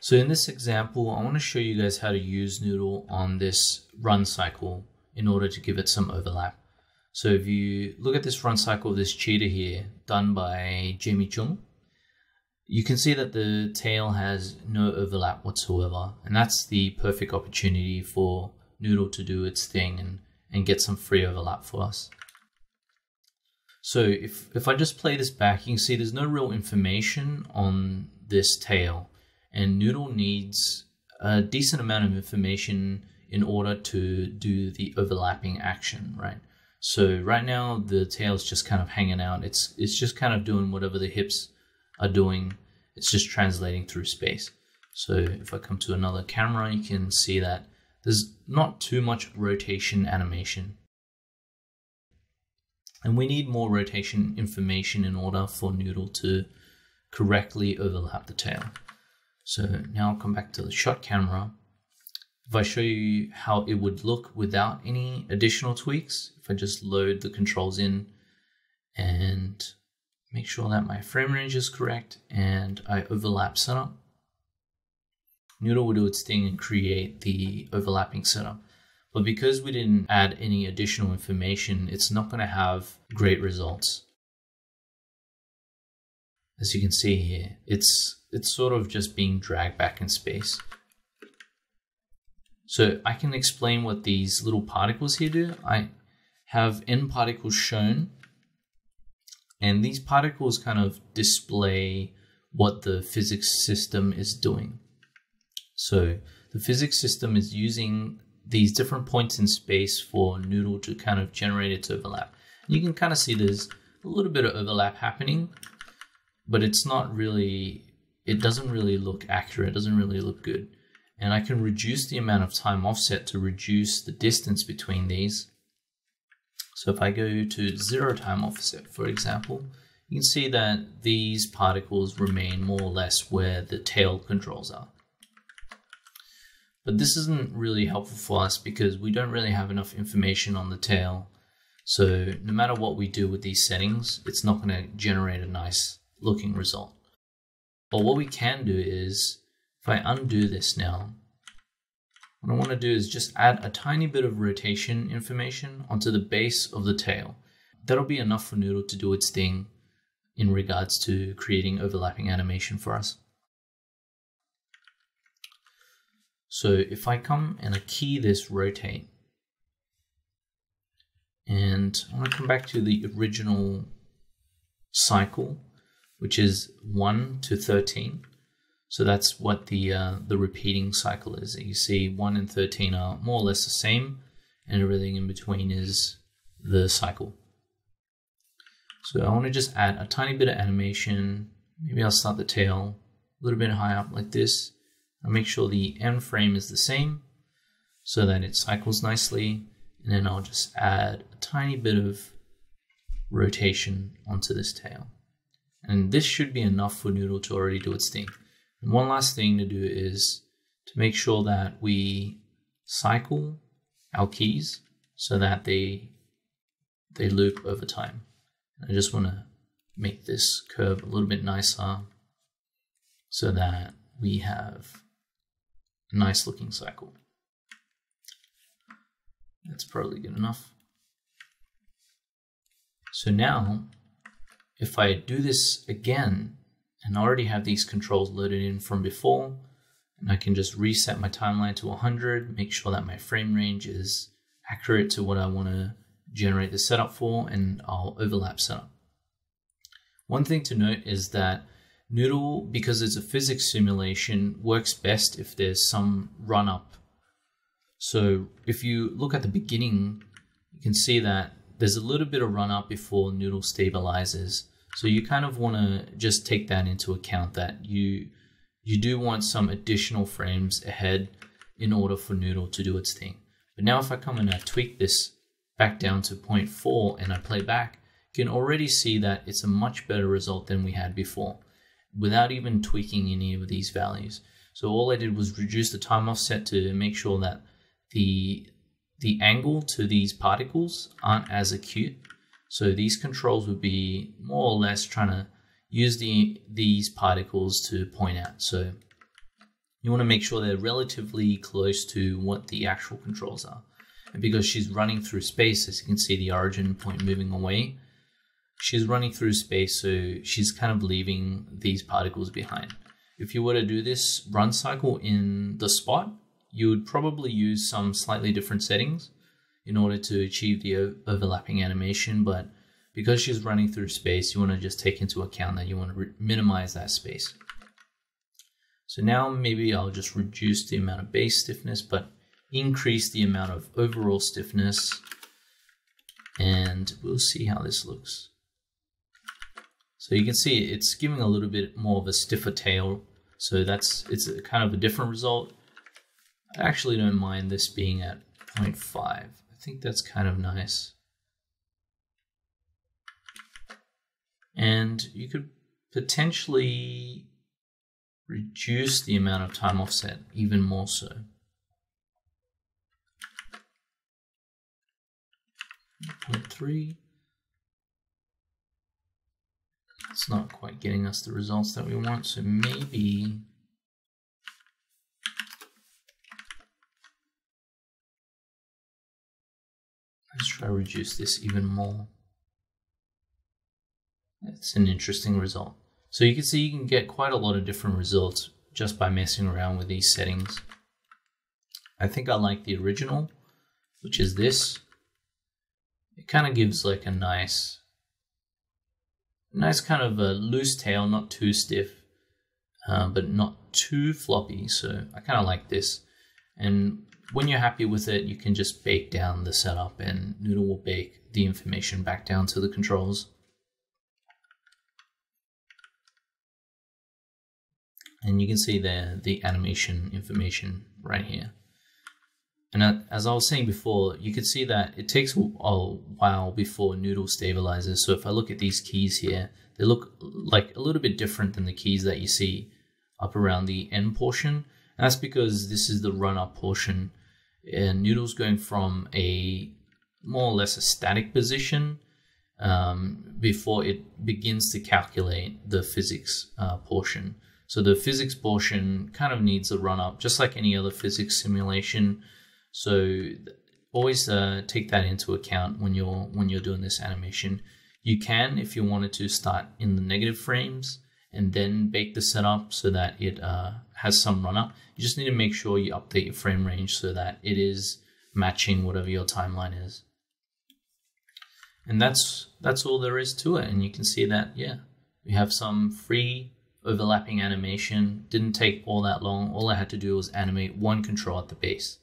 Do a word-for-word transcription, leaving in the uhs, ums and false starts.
So in this example, I want to show you guys how to use Noodle on this run cycle in order to give it some overlap. So if you look at this run cycle of this cheetah here, done by Jimmy Chung, you can see that the tail has no overlap whatsoever. And that's the perfect opportunity for Noodle to do its thing and, and get some free overlap for us. So if, if I just play this back, you can see there's no real information on this tail. And Noodle needs a decent amount of information in order to do the overlapping action, right? So right now the tail's just kind of hanging out. It's, it's just kind of doing whatever the hips are doing. It's just translating through space. So if I come to another camera, you can see that there's not too much rotation animation. And we need more rotation information in order for Noodle to correctly overlap the tail. So now I'll come back to the shot camera. If I show you how it would look without any additional tweaks, if I just load the controls in and make sure that my frame range is correct and I overlap setup, Noodle will do its thing and create the overlapping setup. But because we didn't add any additional information, it's not going to have great results. As you can see here, it's, it's sort of just being dragged back in space. So I can explain what these little particles here do. I have N particles shown, and these particles kind of display what the physics system is doing. So the physics system is using these different points in space for Noodle to kind of generate its overlap. You can kind of see there's a little bit of overlap happening, but it's not really, it doesn't really look accurate, it doesn't really look good. And I can reduce the amount of time offset to reduce the distance between these. So if I go to zero time offset, for example, you can see that these particles remain more or less where the tail controls are. But this isn't really helpful for us because we don't really have enough information on the tail. So no matter what we do with these settings, it's not going to generate a nice looking result. But what we can do is, if I undo this now, what I want to do is just add a tiny bit of rotation information onto the base of the tail. That'll be enough for Noodle to do its thing in regards to creating overlapping animation for us. So if I come and I key this rotate, and I want to come back to the original cycle, which is one to thirteen. So that's what the uh, the repeating cycle is. You see one and thirteen are more or less the same, and everything in between is the cycle. So I want to just add a tiny bit of animation. Maybe I'll start the tail a little bit high up like this. I'll make sure the end frame is the same so that it cycles nicely. And then I'll just add a tiny bit of rotation onto this tail. And this should be enough for Noodle to already do its thing. And one last thing to do is to make sure that we cycle our keys so that they, they loop over time. And I just want to make this curve a little bit nicer so that we have a nice looking cycle. That's probably good enough. So now, if I do this again, and I already have these controls loaded in from before, and I can just reset my timeline to one hundred, make sure that my frame range is accurate to what I want to generate the setup for, and I'll overlap setup. One thing to note is that Noodle, because it's a physics simulation, works best if there's some run up. So if you look at the beginning, you can see that there's a little bit of run up before Noodle stabilizes. So you kind of want to just take that into account, that you you do want some additional frames ahead in order for Noodle to do its thing. But now if I come and I tweak this back down to zero point four and I play back, you can already see that it's a much better result than we had before, without even tweaking any of these values. So all I did was reduce the time offset to make sure that the, the angle to these particles aren't as acute. So these controls would be more or less trying to use the, these particles to point out. So You want to make sure they're relatively close to what the actual controls are. And because she's running through space, as you can see the origin point moving away, she's running through space, so she's kind of leaving these particles behind. If you were to do this run cycle in the spot, you would probably use some slightly different settings in order to achieve the overlapping animation, but because she's running through space, you want to just take into account that you want to minimize that space. So now maybe I'll just reduce the amount of base stiffness, but increase the amount of overall stiffness, and we'll see how this looks. So you can see it's giving a little bit more of a stiffer tail, so that's it's a kind of a different result. I actually don't mind this being at zero point five. I think that's kind of nice. And you could potentially reduce the amount of time offset even more so. zero point three. It's not quite getting us the results that we want, so maybe let's try to reduce this even more. That's an interesting result. So you can see you can get quite a lot of different results just by messing around with these settings. I think I like the original, which is this. It kind of gives like a nice, nice kind of a loose tail, not too stiff, uh, but not too floppy. So I kind of like this. And when you're happy with it, you can just bake down the setup and Noodle will bake the information back down to the controls. And you can see there the animation information right here. And as I was saying before, you can see that it takes a while before Noodle stabilizes. So if I look at these keys here, they look like a little bit different than the keys that you see up around the end portion. And that's because this is the run-up portion. And Noodle's going from a more or less a static position um, before it begins to calculate the physics uh, portion. So the physics portion kind of needs a run-up, just like any other physics simulation. So always uh, take that into account when you're when you're doing this animation. You can, if you wanted to, start in the negative frames and then bake the setup so that it uh, has some run-up. You just need to make sure you update your frame range so that it is matching whatever your timeline is. And that's that's all there is to it. And you can see that, yeah, we have some free overlapping animation. Didn't take all that long. All I had to do was animate one control at the base.